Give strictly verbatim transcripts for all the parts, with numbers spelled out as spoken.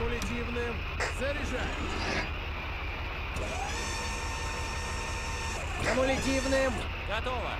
кумулятивным. Заряжаем. Кумулятивным. Готово.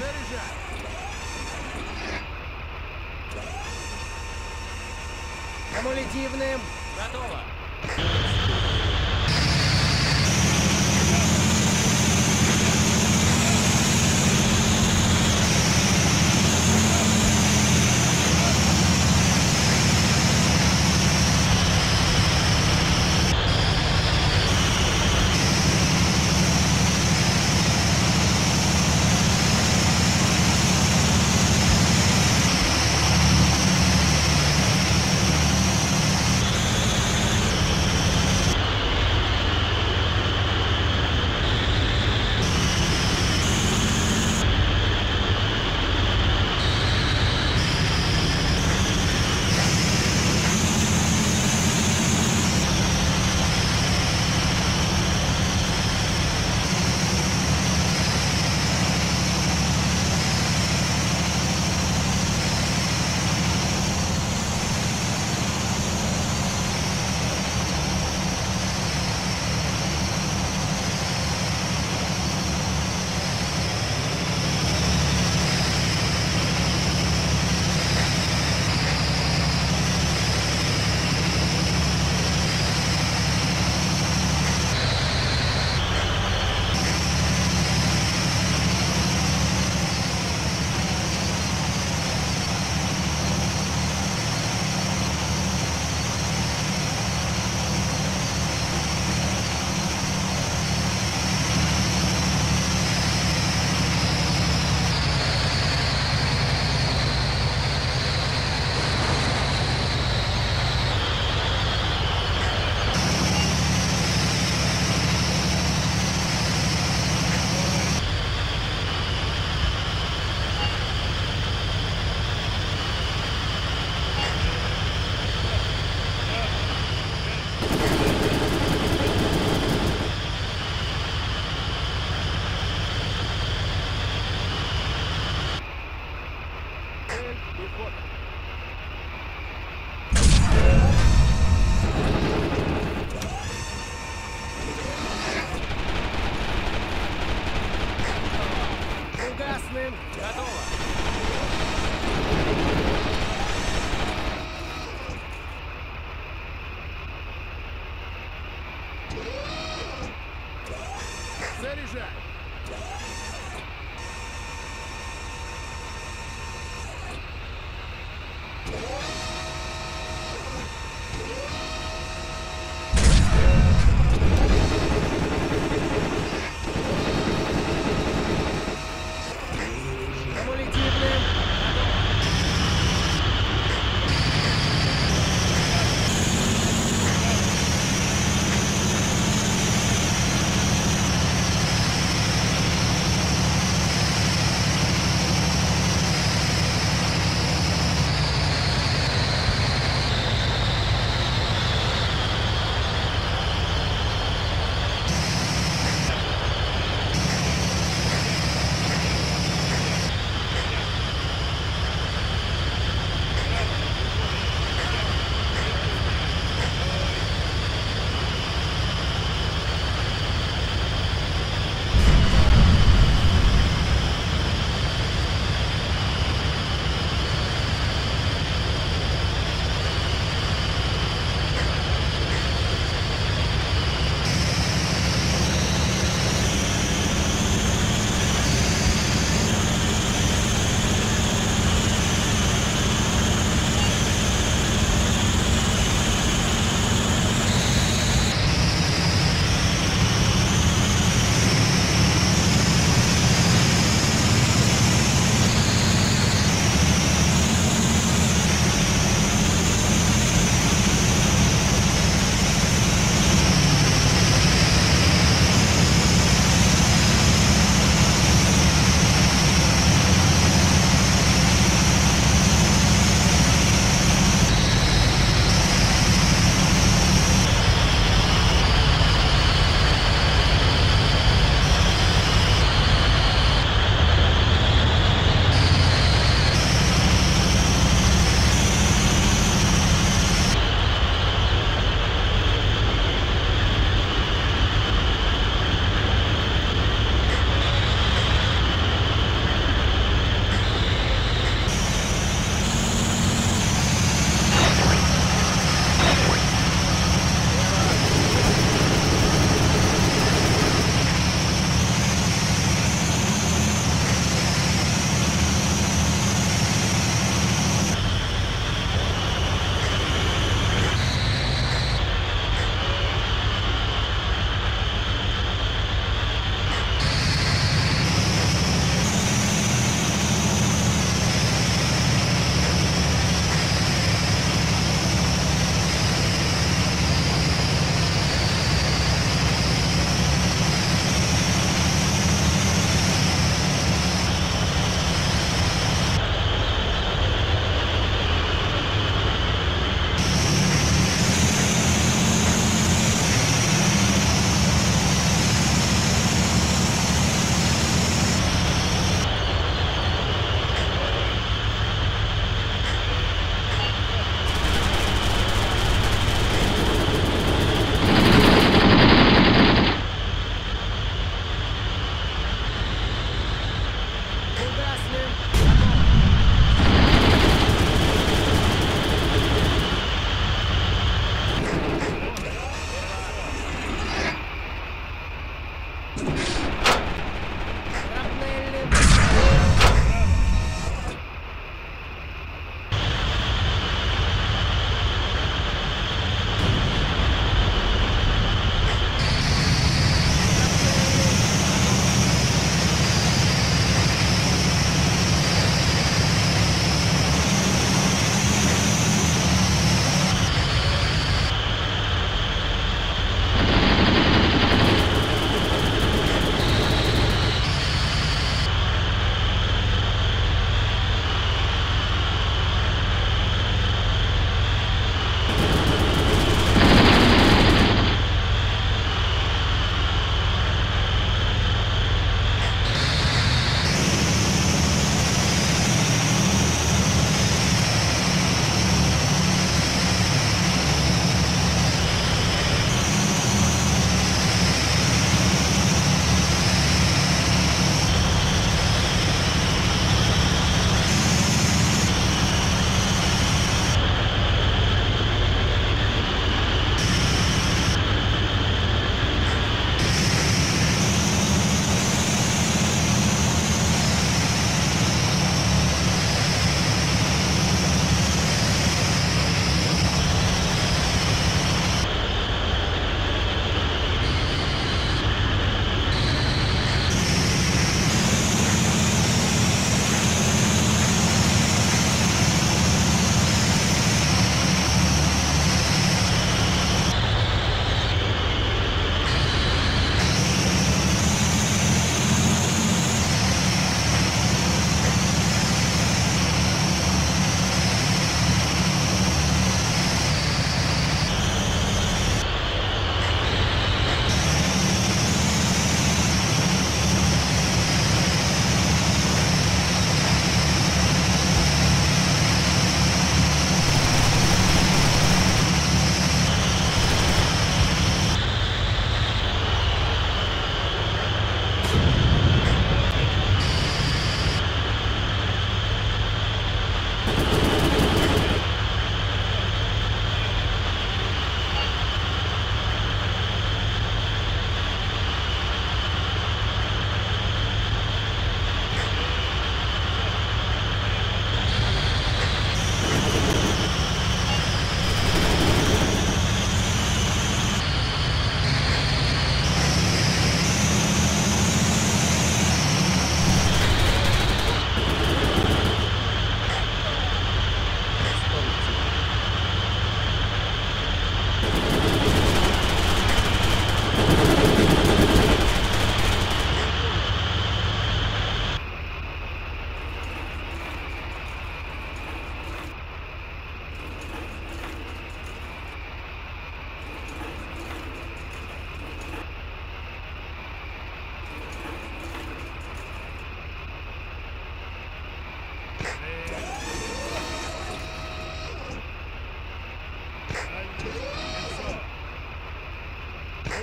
Заряжай. Кумулятивным. Готово.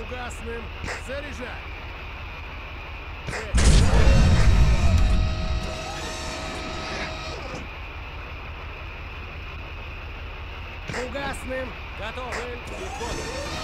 Красным заряжай! Фугасным готовым и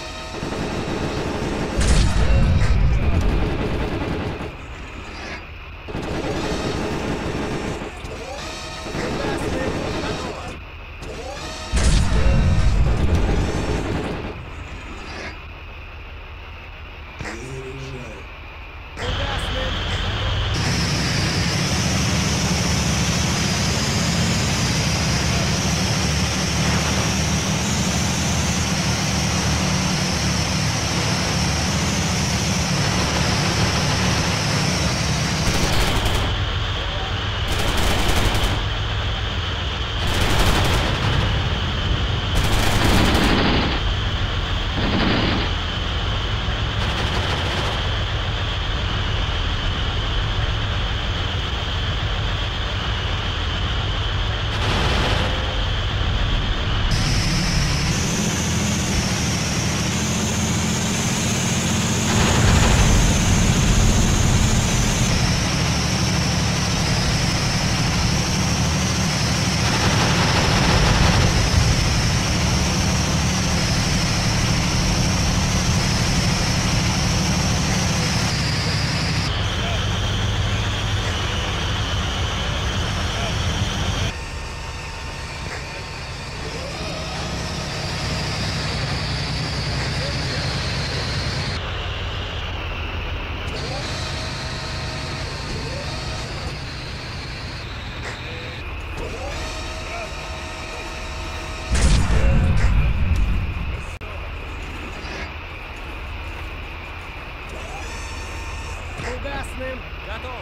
Фугасным готово.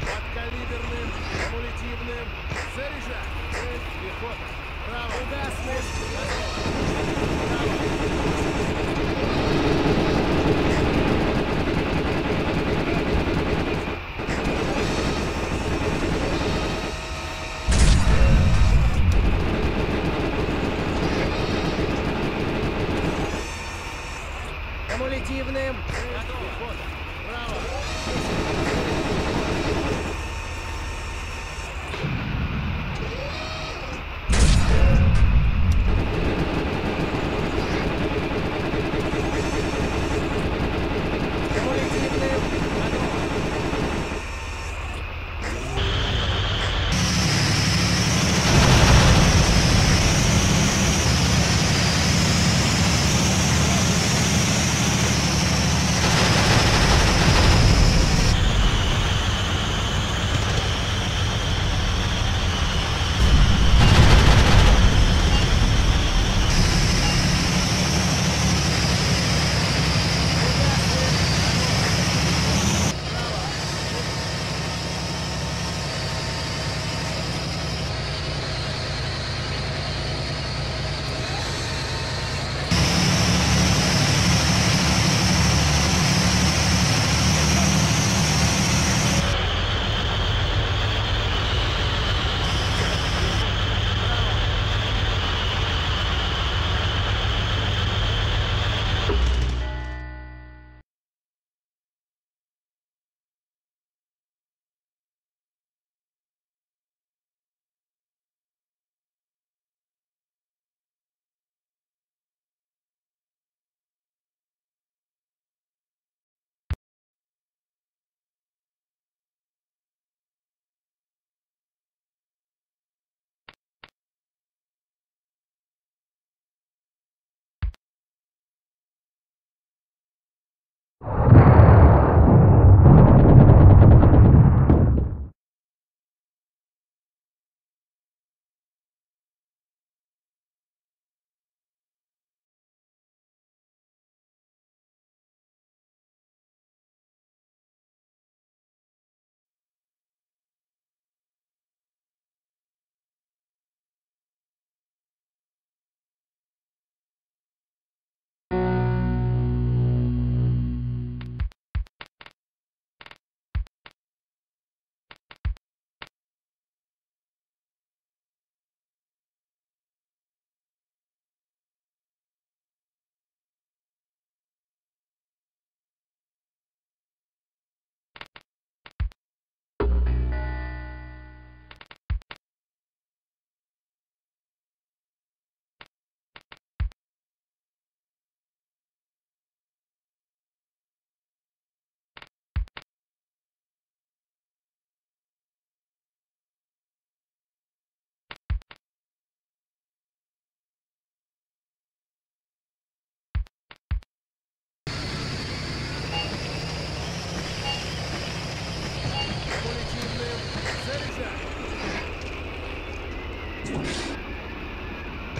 Под калиберным, кумулятивным заряжаем. Цель пехота. Право. Фугасным кумулятивным. Готово.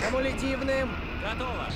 Кумулятивным готово.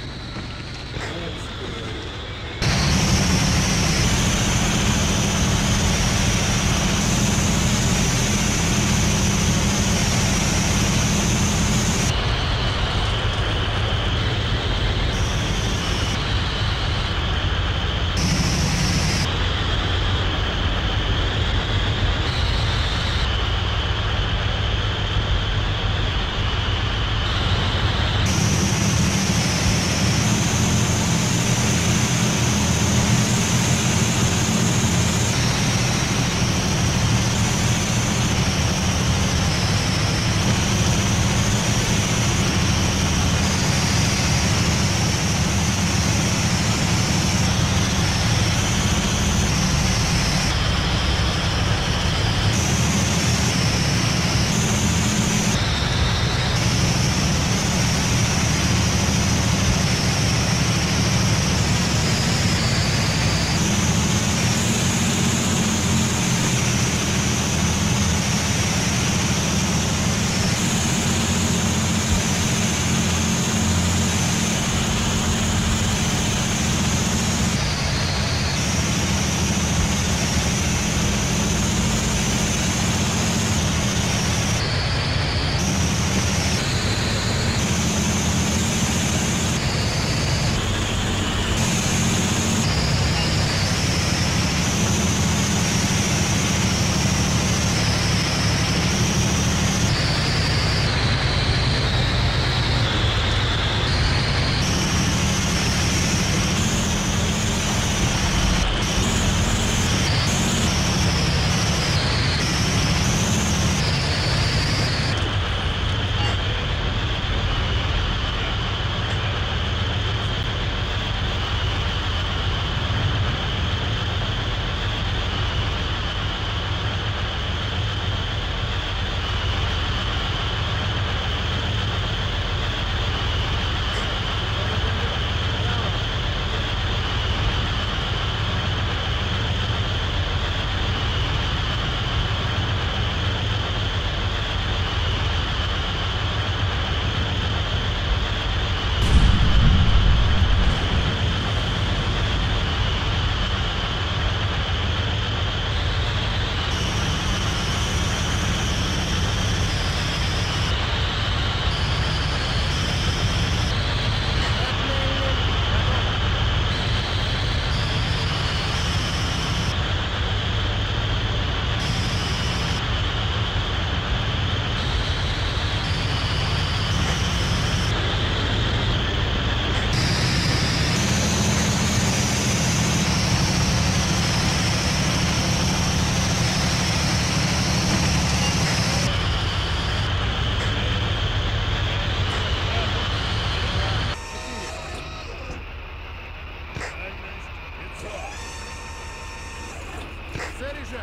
Выезжай!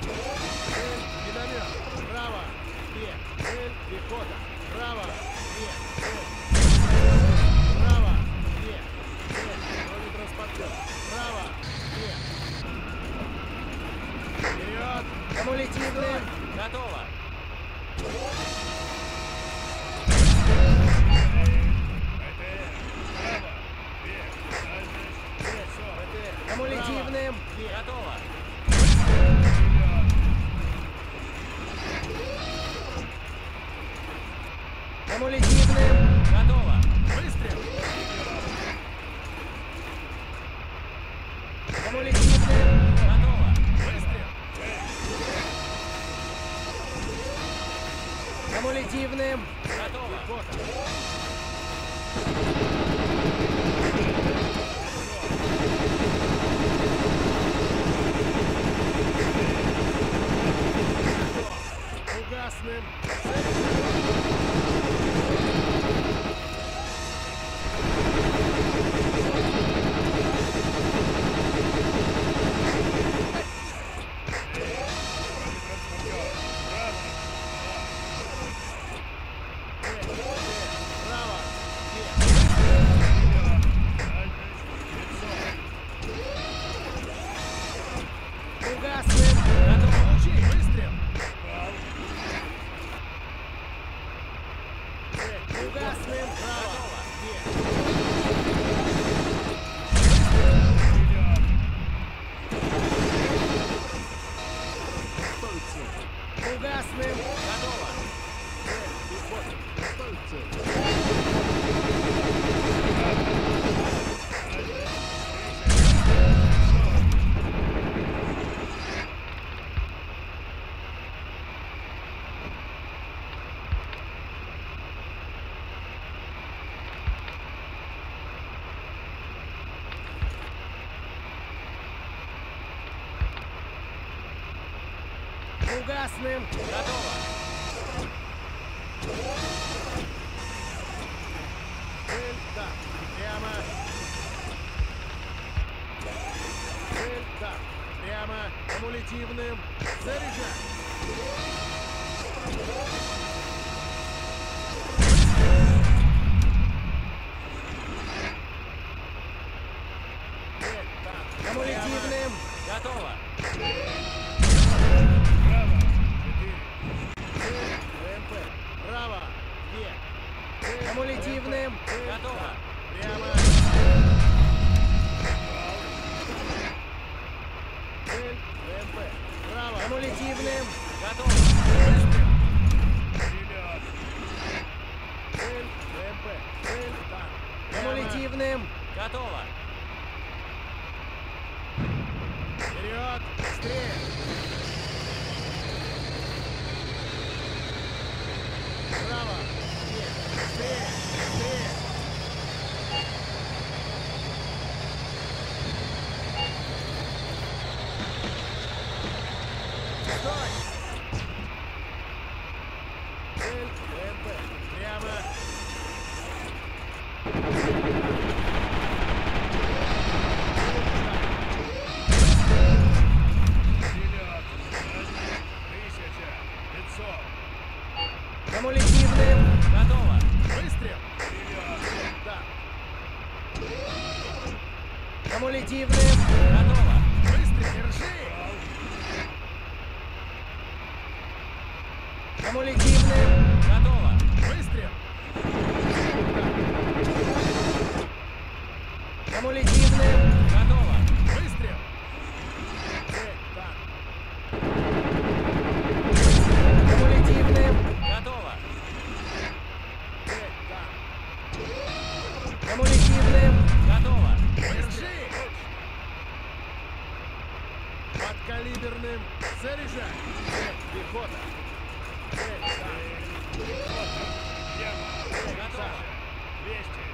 Цель, миномет! Право! Вверх! Цель, пехота! Право! Вверх! Цель! Право! Вверх! Цель! Бронетранспортер! Право! Вверх! Вперед! Кому летит, блин? Готово! Кумулятивным. Готово. Кумулятивным. Готово. Выстрел. Кумулятивным. Готово. Выстрел. Кумулятивным. Готово. Красным. Угасным. Готово. Цель там. Прямо. Цель там. Прямо. Кумулятивным. Заряжай. Цель там. Кумулятивным. Готово. Право! Вверх! Кумулятивным! Готово! Прямо! Цель! ВМП! Право! Кумулятивным! Готово! Вперед! Цель! ВМП! Цель! Так! Кумулятивным! Готово! Вперед! Стрель! Право! Нет! Стрель! Стрель! Стой! Цель! МП! Прямо! Кумулятивным. Готово. Быстро, держи. Кумулятивным. Готово. Быстро. Кумулятивным. Готово. Быстро. Кумулятивным. Готово. Кумулятивным. Готово. Держи. Калиберным заряжай. Цель, пехота. Цель, да. Пехота. Яма. Цель, готово. двести.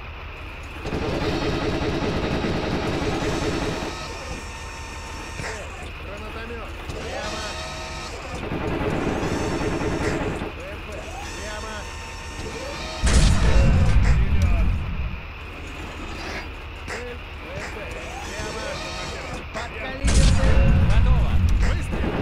Цель, гранатомет. Прямо. ВМП. Прямо. Вперед. Цель, ВМП. Прямо. Под калиберным. Готово! Выстрел!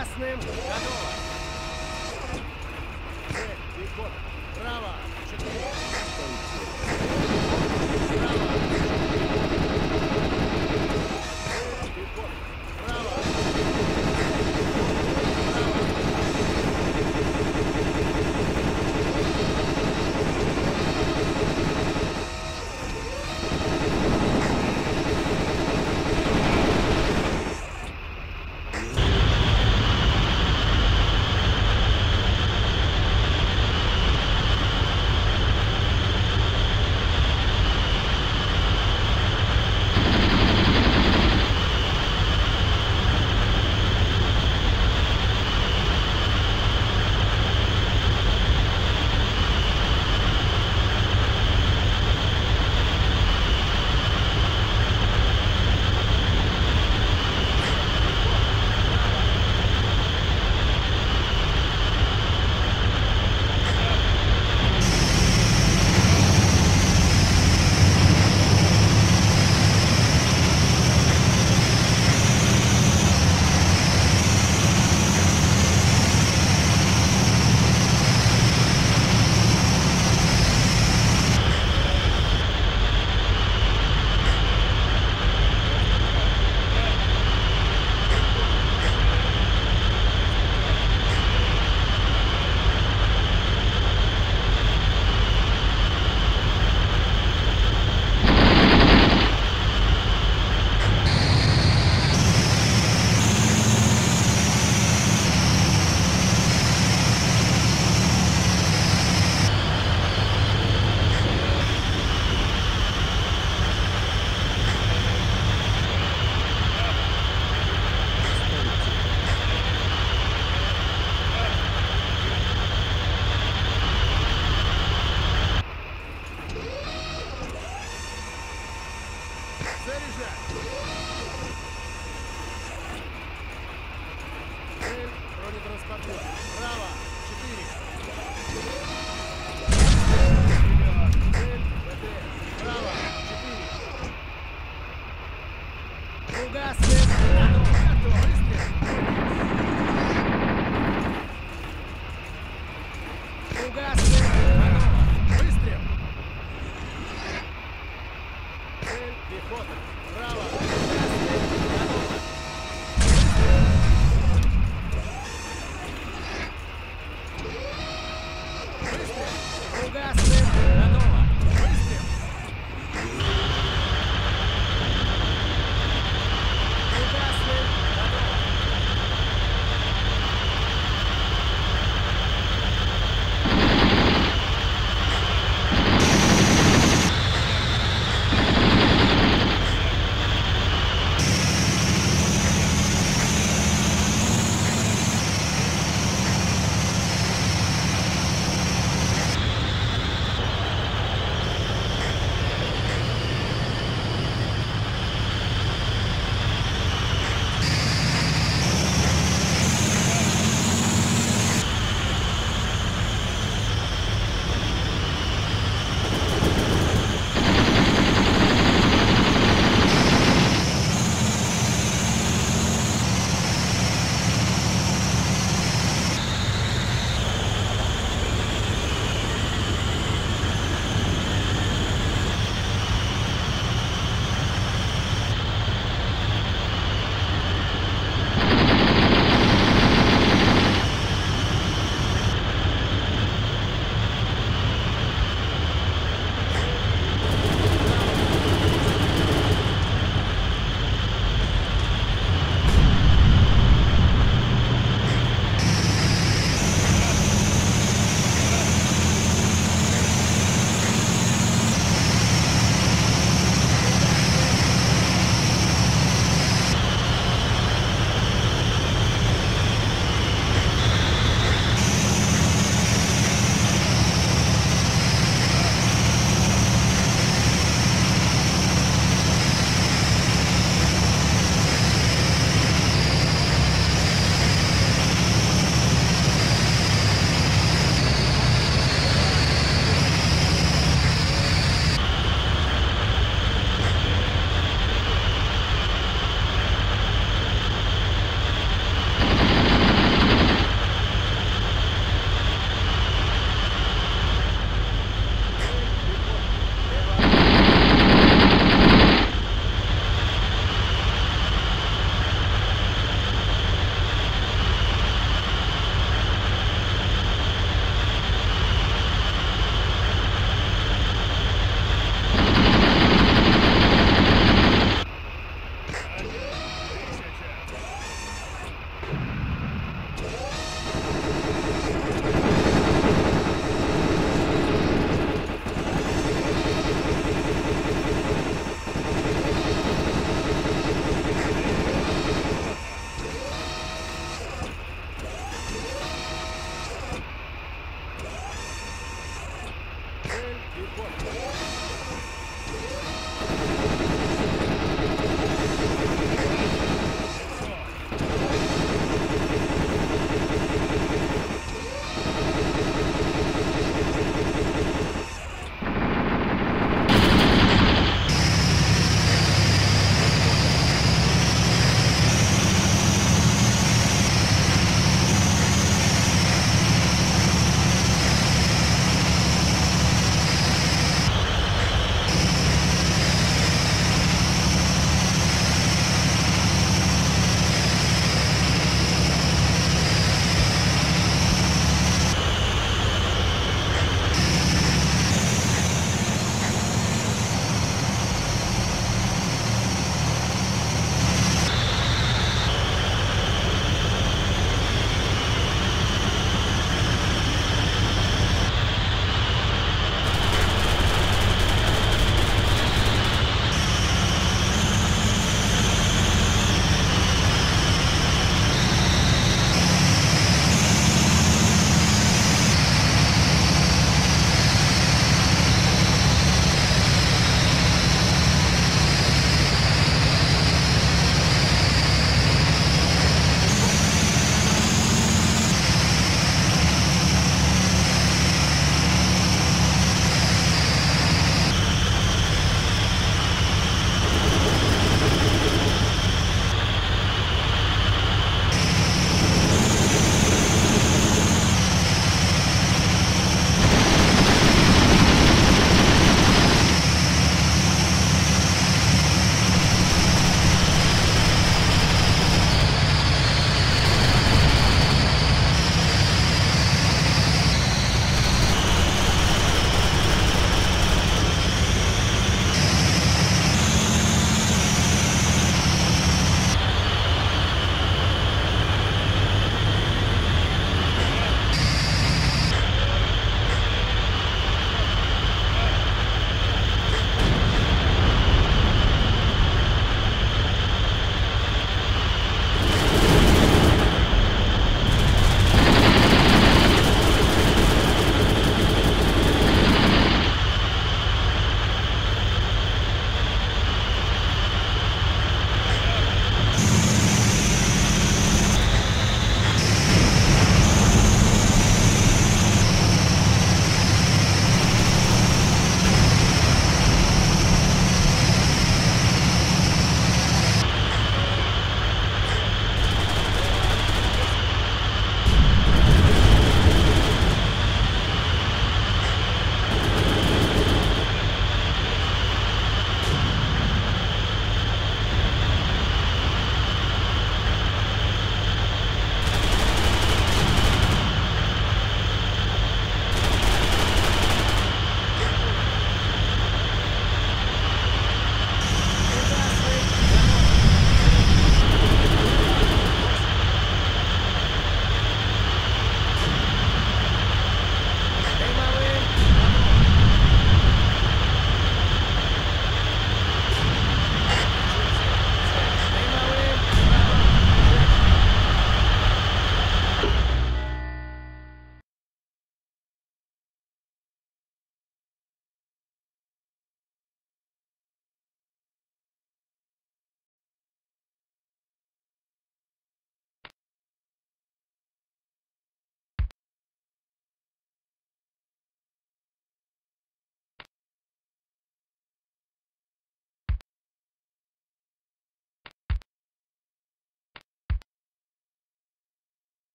Красным готово. Цель, прикорм. Право. Четыре. Право. Цель, прикорм. Право. Браво!